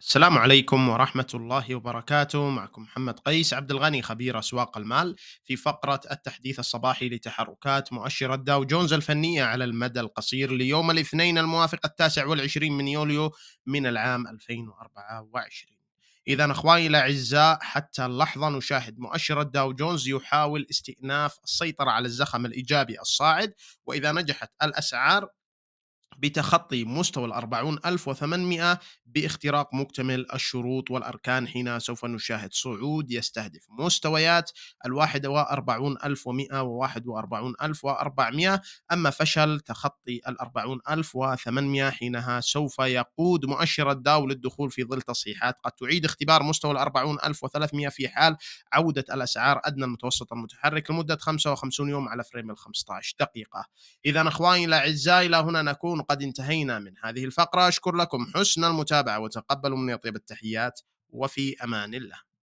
السلام عليكم ورحمة الله وبركاته. معكم محمد قيس عبد الغني خبير أسواق المال في فقرة التحديث الصباحي لتحركات مؤشر داو جونز الفنية على المدى القصير ليوم الاثنين الموافق 29 من يوليو من العام 2024. إذا أخواني الأعزاء، حتى اللحظة نشاهد مؤشر داو جونز يحاول استئناف السيطرة على الزخم الإيجابي الصاعد، وإذا نجحت الأسعار بتخطي مستوى 40,800 باختراق مكتمل الشروط والأركان، حين سوف نشاهد صعود يستهدف مستويات 41,100 و41,400، أما فشل تخطي 40,800 حينها سوف يقود مؤشر الداو للدخول في ظل تصحيحات قد تعيد اختبار مستوى 40,300 في حال عودة الأسعار أدنى المتوسط المتحرك لمدة 55 يوم على فريم ال15 دقيقة. إذا أخواني الأعزاء، إلى هنا نكون قد انتهينا من هذه الفقرة. أشكر لكم حسن المتابعة وتقبلوا مني طيب التحيات، وفي أمان الله.